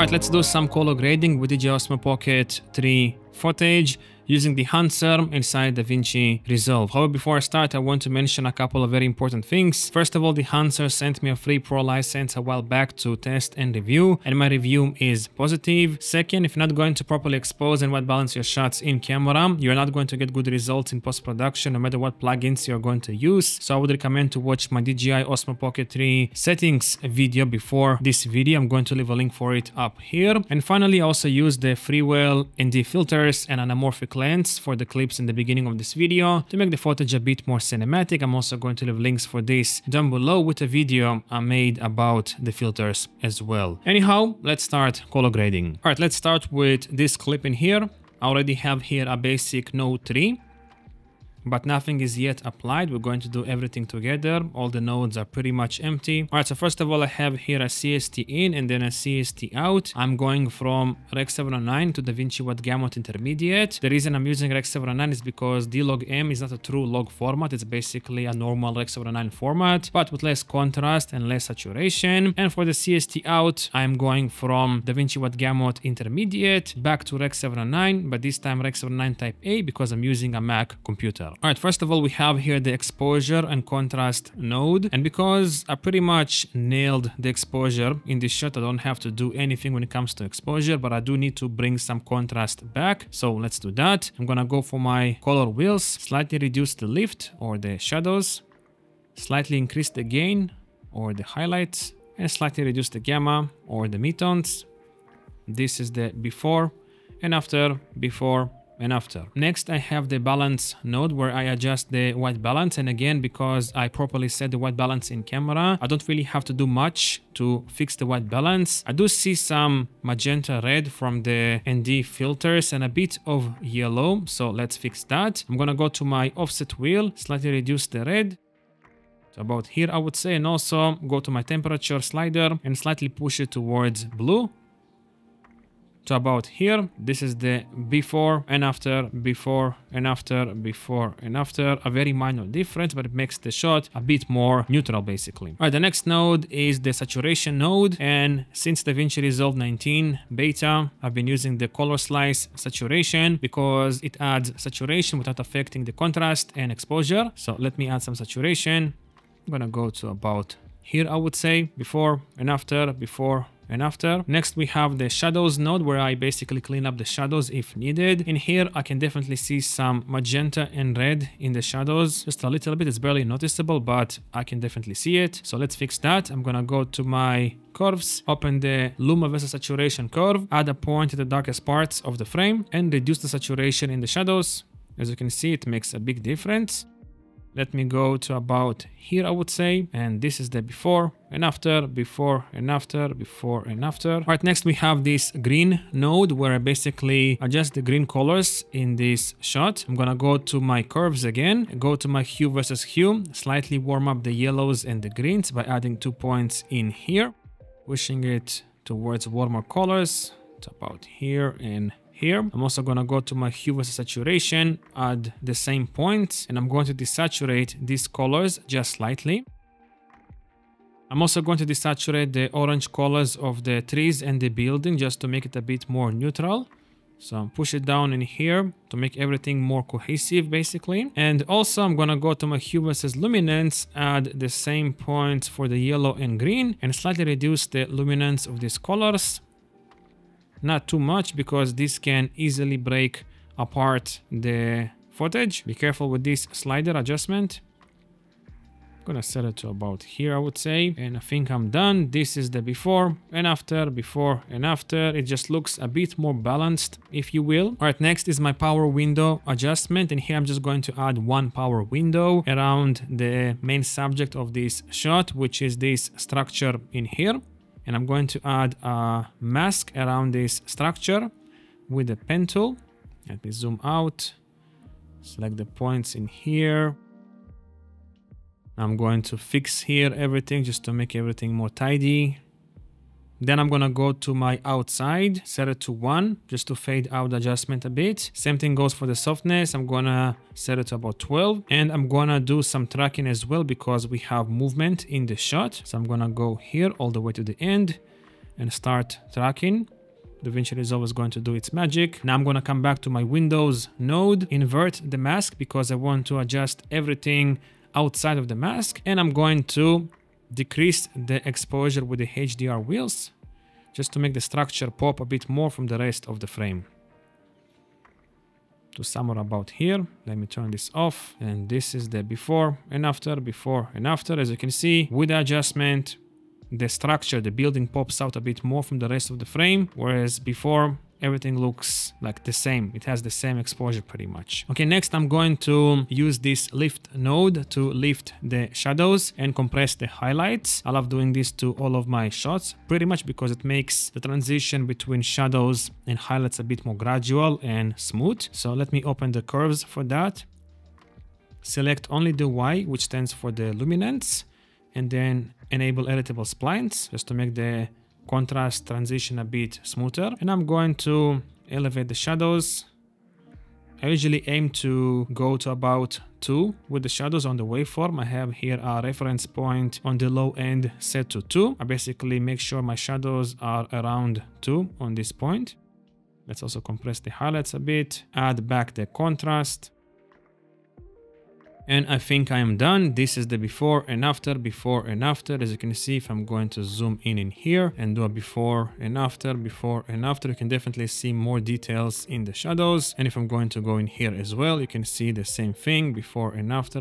Alright, let's do some color grading with DJI Osmo Pocket 3 footage using the Dehancer inside DaVinci Resolve. However, before I start, I want to mention a couple of very important things. First of all, the Dehancer sent me a free pro license a while back to test and review, and my review is positive. Second, if you're not going to properly expose and white balance your shots in camera, you're not going to get good results in post-production, no matter what plugins you're going to use. So I would recommend to watch my DJI Osmo Pocket 3 settings video before this video. I'm going to leave a link for it up here. And finally, I also use the Freewell ND filters and anamorphic lens for the clips in the beginning of this video to make the footage a bit more cinematic. I'm also going to leave links for this down below with a video I made about the filters as well. Anyhow, let's start color grading. All right, let's start with this clip in here. I already have here a basic node 3, but nothing is yet applied. We're going to do everything together. All the nodes are pretty much empty. All right, so first of all, I have here a CST in and then a CST out. I'm going from Rec.709 to DaVinci Wide Gamut Intermediate. The reason I'm using Rec.709 is because D log M is not a true log format. It's basically a normal Rec.709 format, but with less contrast and less saturation. And for the CST out, I'm going from DaVinci Wide Gamut Intermediate back to Rec.709, but this time Rec.709 Type A because I'm using a Mac computer. Alright, first of all, we have here the exposure and contrast node, and because I pretty much nailed the exposure in this shot, I don't have to do anything when it comes to exposure, but I do need to bring some contrast back, so let's do that. I'm gonna go for my color wheels, slightly reduce the lift or the shadows, slightly increase the gain or the highlights, and slightly reduce the gamma or the midtones. This is the before and after, before and after. Next, I have the balance node where I adjust the white balance, and again, because I properly set the white balance in camera, I don't really have to do much to fix the white balance. I do see some magenta red from the ND filters and a bit of yellow, so let's fix that. I'm gonna go to my offset wheel, slightly reduce the red, so about here I would say, and also go to my temperature slider and slightly push it towards blue. So about here, this is the before and after, before and after, before and after. A very minor difference, but it makes the shot a bit more neutral basically. Alright, the next node is the saturation node, and since DaVinci Resolve 19 beta, I've been using the color slice saturation because it adds saturation without affecting the contrast and exposure. So let me add some saturation. I'm gonna go to about here, I would say, before and after, before and after. Next, we have the shadows node where I basically clean up the shadows if needed. In here, I can definitely see some magenta and red in the shadows, just a little bit. It's barely noticeable, but I can definitely see it. So let's fix that. I'm gonna go to my curves, open the luma versus saturation curve, add a point to the darkest parts of the frame, and reduce the saturation in the shadows. As you can see, it makes a big difference. Let me go to about here, I would say, and this is the before and after, before and after, before and after. All right, next we have this green node where I basically adjust the green colors in this shot. I'm gonna go to my curves again, go to my hue versus hue, slightly warm up the yellows and the greens by adding 2 points in here, pushing it towards warmer colors. It's about here and here. I'm also gonna go to my hue versus saturation, add the same points, and I'm going to desaturate these colors just slightly. I'm also going to desaturate the orange colors of the trees and the building just to make it a bit more neutral. So push it down in here to make everything more cohesive basically. And also I'm gonna go to my hue versus luminance, add the same points for the yellow and green, and slightly reduce the luminance of these colors. Not too much because this can easily break apart the footage. Be careful with this slider adjustment. I'm gonna set it to about here, I would say, and I think I'm done. This is the before and after, before and after. It just looks a bit more balanced, if you will. All right, next is my power window adjustment, and here I'm just going to add one power window around the main subject of this shot, which is this structure in here. And I'm going to add a mask around this structure with the pen tool. Let me zoom out, select the points in here. I'm going to fix here everything just to make everything more tidy. Then I'm gonna go to my outside, set it to 1 just to fade out the adjustment a bit. Same thing goes for the softness. I'm gonna set it to about 12, and I'm gonna do some tracking as well because we have movement in the shot. So I'm gonna go here all the way to the end, and start tracking, DaVinci Resolve is going to do its magic. Now I'm going to come back to my Windows node, invert the mask because I want to adjust everything outside of the mask, and I'm going to decrease the exposure with the HDR wheels just to make the structure pop a bit more from the rest of the frame. To somewhere about here, let me turn this off, and this is the before and after. As you can see, with the adjustment, the structure, the building pops out a bit more from the rest of the frame, whereas before everything looks like the same. It has the same exposure pretty much. Okay, next I'm going to use this lift node to lift the shadows and compress the highlights. I love doing this to all of my shots pretty much because it makes the transition between shadows and highlights a bit more gradual and smooth. So let me open the curves for that. Select only the Y, which stands for the luminance, and then enable editable splines just to make the contrast transition a bit smoother. And I'm going to elevate the shadows. I usually aim to go to about 2 with the shadows on the waveform. I have here a reference point on the low end set to 2. I basically make sure my shadows are around 2 on this point. Let's also compress the highlights a bit, add back the contrast. And I think I am done. This is the before and after. As you can see, if I'm going to zoom in here and do a before and after, you can definitely see more details in the shadows. And if I'm going to go in here as well, you can see the same thing, before and after,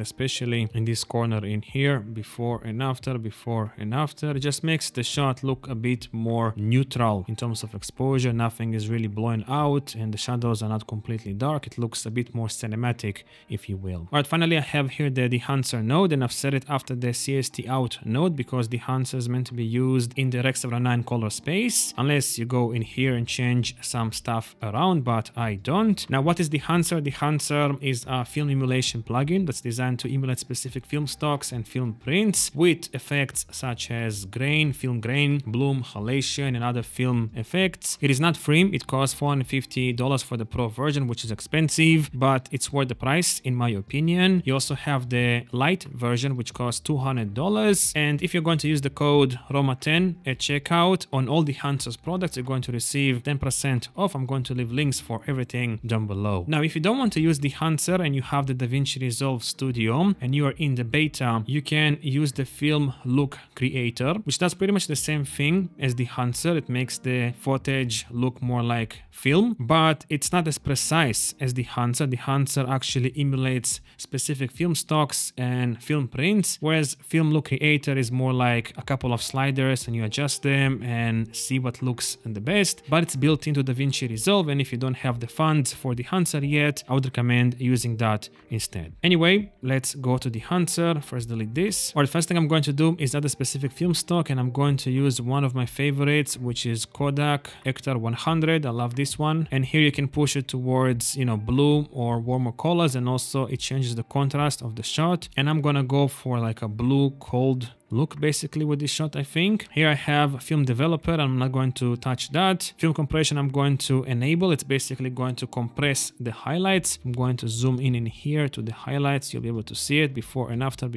especially in this corner in here, before and after. It just makes the shot look a bit more neutral in terms of exposure. Nothing is really blown out and the shadows are not completely dark. It looks a bit more cinematic, if you will. Alright, finally I have here the Dehancer node, and I've set it after the CST out node because Dehancer is meant to be used in the Rec.709 color space, unless you go in here and change some stuff around, but I don't. Now, what is Dehancer? Dehancer is a film emulation plugin that's designed to emulate specific film stocks and film prints with effects such as grain, film grain, bloom, halation, and other film effects. It is not free. It costs $450 for the pro version, which is expensive, but it's worth the price in my opinion. You also have the light version, which costs $200, and if you're going to use the code ROMA10 at checkout on all Dehancer's products, you're going to receive 10% off. I'm going to leave links for everything down below. Now, if you don't want to use Dehancer and you have the DaVinci Resolve Studio and you are in the beta, you can use the Film Look Creator, which does pretty much the same thing as Dehancer. It makes the footage look more like film, but it's not as precise as Dehancer. Dehancer actually emulates specific film stocks and film prints, whereas Film Look Creator is more like a couple of sliders and you adjust them and see what looks the best, but it's built into DaVinci Resolve, and if you don't have the funds for Dehancer yet, I would recommend using that instead. Anyway, let's go to Dehancer. First delete this. Or the first thing I'm going to do is add a specific film stock, and I'm going to use one of my favorites, which is Kodak Ektar 100. I love this one, and here you can push it towards, you know, blue or warmer colors, and also it changes the contrast of the shot. And I'm gonna go for like a blue cold look basically with this shot, I think. Here I have film developer. I'm not going to touch that. Film compression I'm going to enable. It's basically going to compress the highlights. I'm going to zoom in here to the highlights. You'll be able to see it, before and after.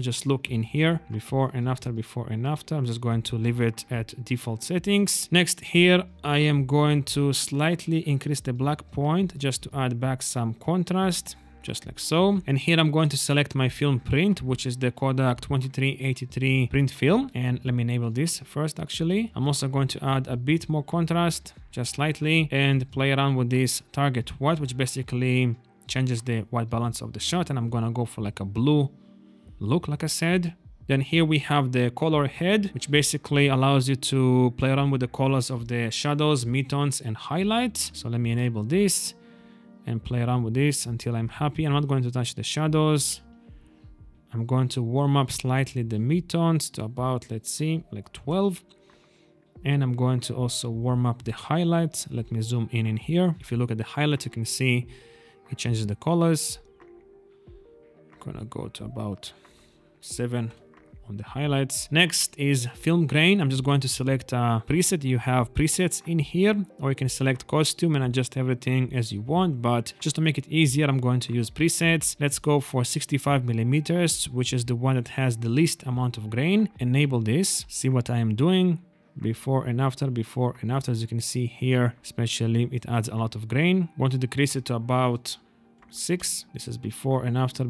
Just look in here, before and after. I'm just going to leave it at default settings. Next here I am going to slightly increase the black point just to add back some contrast, just like so. And here I'm going to select my film print, which is the Kodak 2383 print film, and let me enable this first. Actually, I'm also going to add a bit more contrast, just slightly, and play around with this target white, which basically changes the white balance of the shot, and I'm gonna go for like a blue look, like I said. Then here we have the color head, which basically allows you to play around with the colors of the shadows, midtones, and highlights. So let me enable this and play around with this until I'm happy. I'm not going to touch the shadows. I'm going to warm up slightly the midtones to about, let's see, like 12. And I'm going to also warm up the highlights. Let me zoom in here. If you look at the highlights, you can see it changes the colors. I'm gonna go to about 7 on the highlights. Next is film grain. I'm just going to select a preset. You have presets in here, or you can select costume and adjust everything as you want, but just to make it easier, I'm going to use presets. Let's go for 65 millimeters, which is the one that has the least amount of grain. Enable this, see what I am doing. before and after, as you can see here, especially it adds a lot of grain. Want to decrease it to about 6. This is before and after.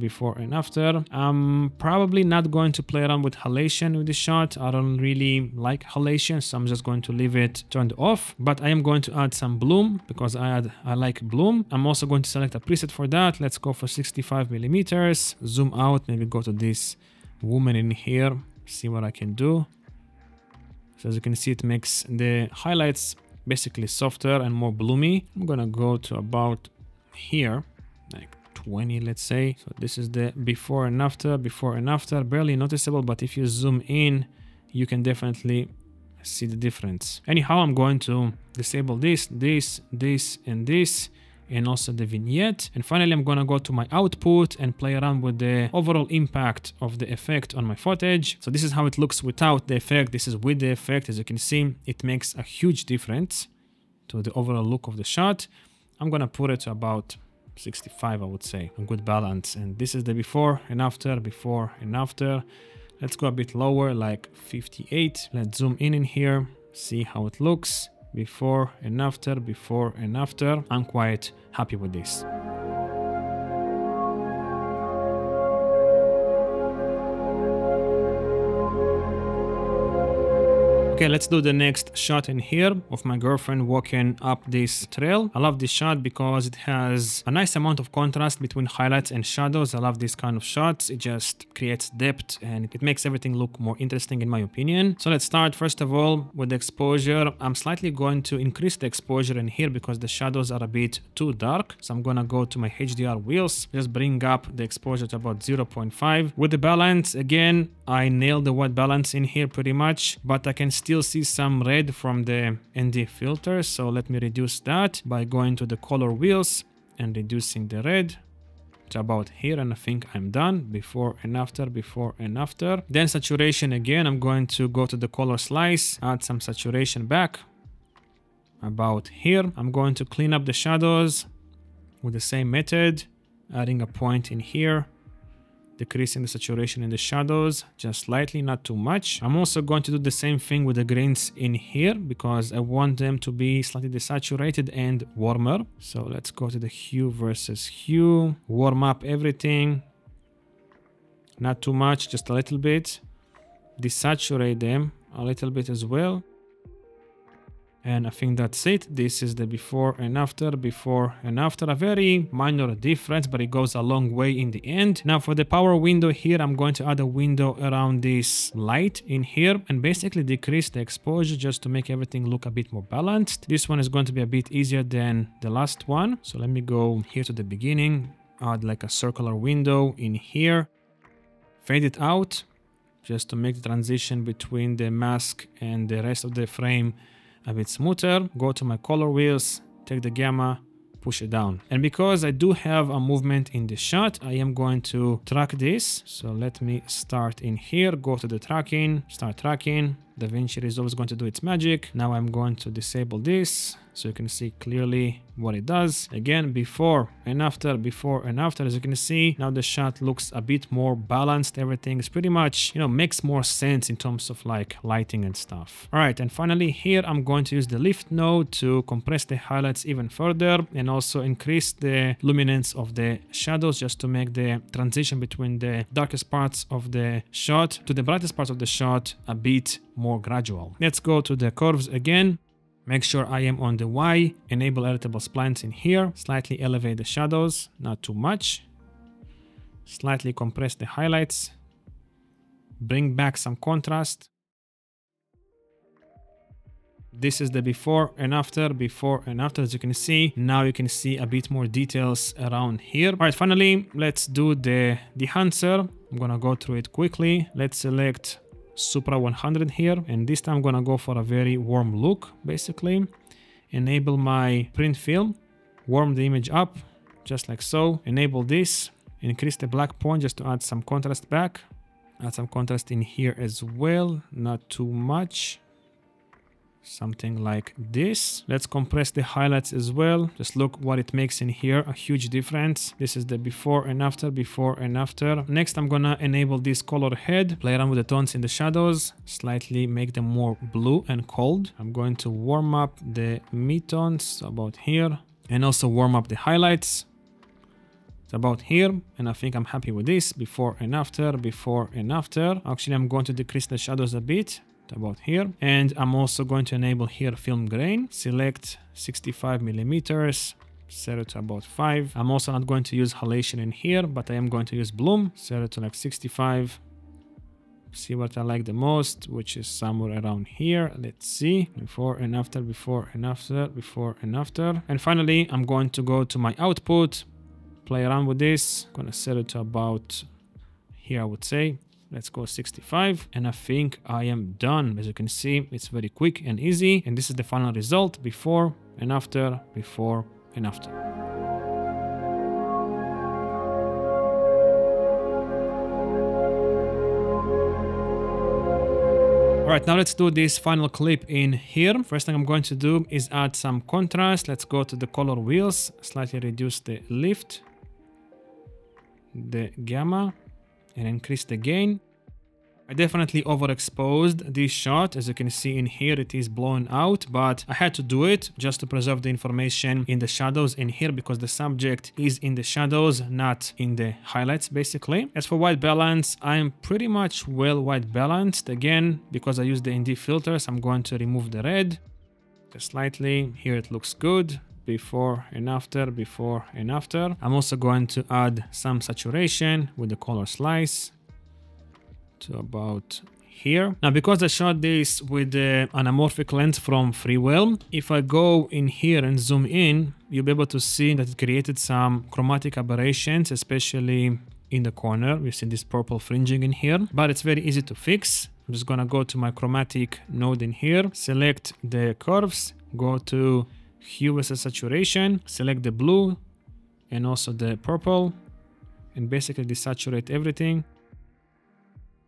I'm probably not going to play around with halation with this shot. I don't really like halation, so I'm just going to leave it turned off. But I am going to add some bloom because I like bloom. I'm also going to select a preset for that. Let's go for 65 millimeters. Zoom out, maybe go to this woman in here, see what I can do. So as you can see, it makes the highlights basically softer and more bloomy. I'm gonna go to about here, like 20, let's say. So this is the before and after, barely noticeable, but if you zoom in, you can definitely see the difference. Anyhow, I'm going to disable this, this, this, and this, and also the vignette. And finally, I'm gonna go to my output and play around with the overall impact of the effect on my footage. So this is how it looks without the effect. This is with the effect. As you can see, it makes a huge difference to the overall look of the shot. I'm gonna put it to about 65, I would say, a good balance. And this is the before and after. Let's go a bit lower, like 58. Let's zoom in here, see how it looks. Before and after. I'm quite happy with this. Okay, let's do the next shot in here of my girlfriend walking up this trail. I love this shot because it has a nice amount of contrast between highlights and shadows. I love this kind of shots. It just creates depth and it makes everything look more interesting in my opinion. So let's start first of all with the exposure. I'm slightly going to increase the exposure in here because the shadows are a bit too dark. So I'm gonna go to my HDR wheels, just bring up the exposure to about 0.5. With the balance, again, I nailed the white balance in here pretty much, but I can still see some red from the ND filter, so let me reduce that by going to the color wheels and reducing the red to about here, and I think I'm done. Before and after. Then saturation, again, I'm going to go to the color slice, add some saturation back about here. I'm going to clean up the shadows with the same method, adding a point in here, decreasing the saturation in the shadows just slightly, not too much. I'm also going to do the same thing with the greens in here because I want them to be slightly desaturated and warmer. So let's go to the hue versus hue, warm up everything, not too much, just a little bit, desaturate them a little bit as well. And I think that's it. This is the before and after. A very minor difference, but it goes a long way in the end. Now for the power window here, I'm going to add a window around this light in here and basically decrease the exposure just to make everything look a bit more balanced. This one is going to be a bit easier than the last one. So let me go here to the beginning, add like a circular window in here, fade it out just to make the transition between the mask and the rest of the frame a bit smoother. Go to my color wheels, take the gamma, push it down. And because I do have a movement in the shot, I am going to track this. So let me start in here, go to the tracking, start tracking. DaVinci Resolve is going to do its magic. Now I'm going to disable this so you can see clearly what it does. Again, before and after, as you can see, now the shot looks a bit more balanced. Everything is pretty much, you know, makes more sense in terms of like lighting and stuff. All right, and finally here, I'm going to use the lift node to compress the highlights even further and also increase the luminance of the shadows just to make the transition between the darkest parts of the shot to the brightest parts of the shot a bit more gradual. Let's go to the curves again. Make sure I am on the Y, enable editable splines in here, slightly elevate the shadows, not too much, slightly compress the highlights, bring back some contrast. This is the before and after, as you can see. Now you can see a bit more details around here. All right, finally, let's do the Dehancer. I'm gonna go through it quickly. Let's select Supra 100 here, and this time I'm gonna go for a very warm look. Basically enable my print film, warm the image up just like so, enable this, increase the black point just to add some contrast back, add some contrast in here as well, not too much, something like this. Let's compress the highlights as well. Just look what it makes in here, a huge difference. This is the before and after, before and after. Next I'm gonna enable this color head, play around with the tones in the shadows, slightly make them more blue and cold. I'm going to warm up the mid-tones about here and also warm up the highlights about here, and I think I'm happy with this. Before and after, before and after. Actually, I'm going to decrease the shadows a bit about here, and I'm also going to enable here film grain. Select 65 millimeters, set it to about 5. I'm also not going to use halation in here, but I am going to use bloom. Set it to like 65. See what I like the most, which is somewhere around here. Let's see. Before and after, before and after, before and after. And finally I'm going to go to my output, play around with this. I'm gonna set it to about here, I would say. Let's go 65, and I think I am done. As you can see, it's very quick and easy, and this is the final result: before and after, before and after. All right, now let's do this final clip in here. First thing I'm going to do is add some contrast. Let's go to the color wheels, slightly reduce the lift, the gamma, and increase the gain. I definitely overexposed this shot. As you can see in here, it is blown out, but I had to do it just to preserve the information in the shadows in here, because the subject is in the shadows, not in the highlights, basically. As for white balance, I am pretty much well white balanced. Again, because I use the ND filters, I'm going to remove the red just slightly. Here it looks good. Before and after, before and after. I'm also going to add some saturation with the color slice to about here. Now, because I shot this with the anamorphic lens from Freewell, if I go in here and zoom in, you'll be able to see that it created some chromatic aberrations, especially in the corner. You see this purple fringing in here, but it's very easy to fix. I'm just gonna go to my chromatic node in here, select the curves, go to hue as a saturation, select the blue and also the purple, and basically desaturate everything.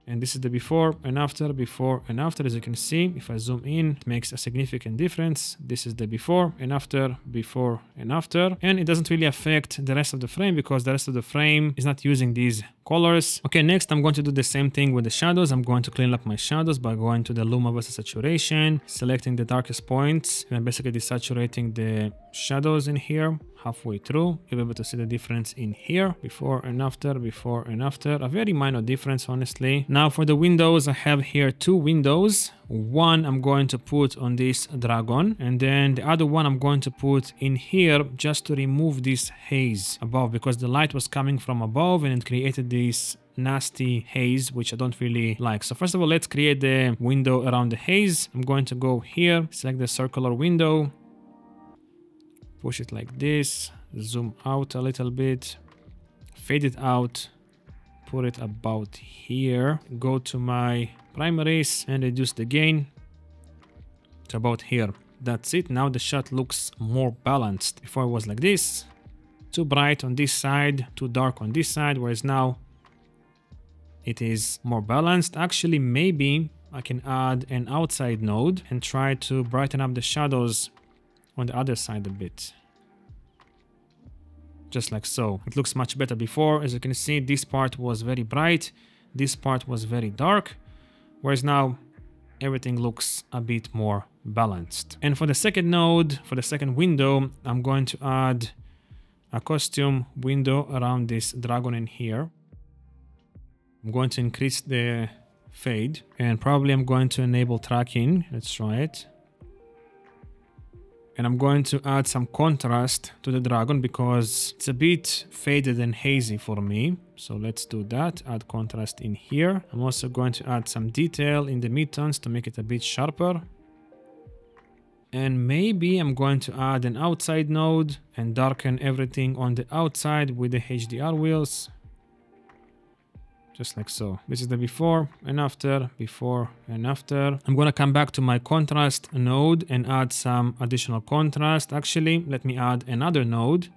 And this is the before and after, before and after. As you can see, if I zoom in, it makes a significant difference. This is the before and after, before and after. And it doesn't really affect the rest of the frame, because the rest of the frame is not using these colors. Okay, next I'm going to do the same thing with the shadows. I'm going to clean up my shadows by going to the luma versus saturation, selecting the darkest points, and basically desaturating the shadows in here. Halfway through, you'll be able to see the difference in here. Before and after, before and after. A very minor difference, honestly. Now for the windows, I have here two windows. One I'm going to put on this dragon, and then the other one I'm going to put in here just to remove this haze above, because the light was coming from above and it created this nasty haze, which I don't really like. So first of all, let's create the window around the haze. I'm going to go here, select the circular window, push it like this, zoom out a little bit, fade it out, put it about here, go to my primaries and reduce the gain to about here. That's it. Now the shot looks more balanced. Before it was like this, too bright on this side, too dark on this side, whereas now it is more balanced. Actually, maybe I can add an outside node and try to brighten up the shadows on the other side a bit, just like so. It looks much better. Before, as you can see, this part was very bright, this part was very dark, whereas now everything looks a bit more balanced. And for the second node, for the second window, I'm going to add a costume window around this dragon in here. I'm going to increase the fade, and probably I'm going to enable tracking. Let's try it. And I'm going to add some contrast to the dragon, because it's a bit faded and hazy for me. So let's do that. Add contrast in here. I'm also going to add some detail in the mid-tones to make it a bit sharper. And maybe I'm going to add an outside node and darken everything on the outside with the HDR wheels. Just like so. This is the before and after, before and after. I'm gonna come back to my contrast node and add some additional contrast. Actually, let me add another node.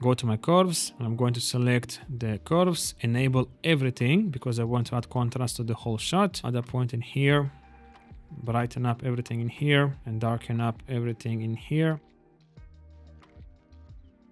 Go to my curves, and I'm going to select the curves, enable everything, because I want to add contrast to the whole shot. Add a point in here, brighten up everything in here and darken up everything in here.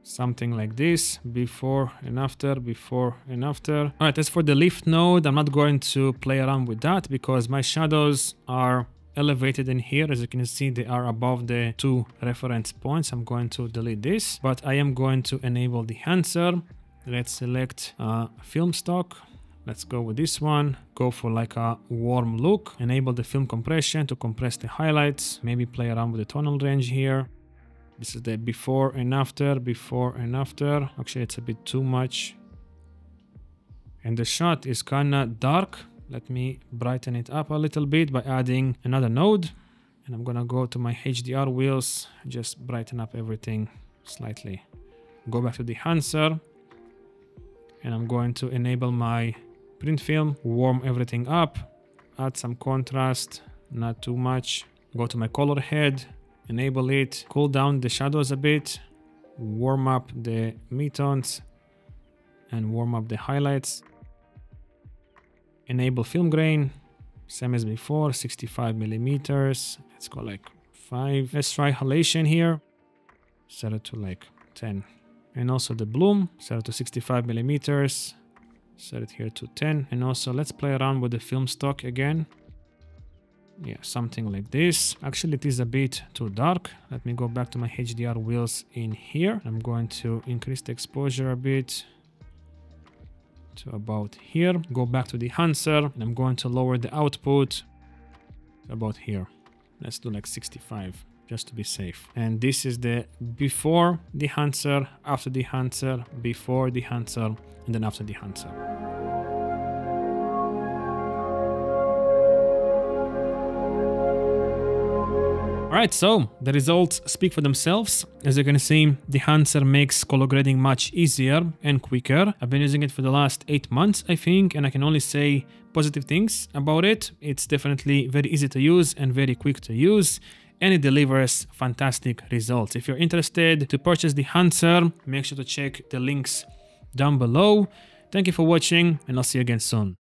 Something like this, before and after, before and after. All right, as for the lift node, I'm not going to play around with that because my shadows are elevated in here. As you can see, they are above the two reference points. I'm going to delete this, but I am going to enable the Dehancer. Let's select film stock. Let's go with this one, go for like a warm look, enable the film compression to compress the highlights, maybe play around with the tonal range here. This is the before and after, before and after. Actually, it's a bit too much. And the shot is kind of dark. Let me brighten it up a little bit by adding another node. And I'm gonna go to my HDR wheels, just brighten up everything slightly. Go back to the Dehancer, and I'm going to enable my print film, warm everything up, add some contrast, not too much. Go to my color head, enable it, cool down the shadows a bit, warm up the midtones and warm up the highlights. Enable film grain, same as before, 65 millimeters. Let's go like 5. Let's try halation here, set it to like 10. And also the bloom, set it to 65 millimeters. Set it here to 10. And also let's play around with the film stock again. Yeah, something like this. Actually, it is a bit too dark. Let me go back to my HDR wheels in here. I'm going to increase the exposure a bit to about here. Go back to the Dehancer, and I'm going to lower the output to about here. Let's do like 65, just to be safe. And this is the before the Dehancer, after the Dehancer, before the Dehancer, and then after the Dehancer. Alright, so the results speak for themselves. As you can see, the Dehancer makes color grading much easier and quicker. I've been using it for the last 8 months, I think, and I can only say positive things about it. It's definitely very easy to use and very quick to use, and it delivers fantastic results. If you're interested to purchase the Dehancer, make sure to check the links down below. Thank you for watching, and I'll see you again soon.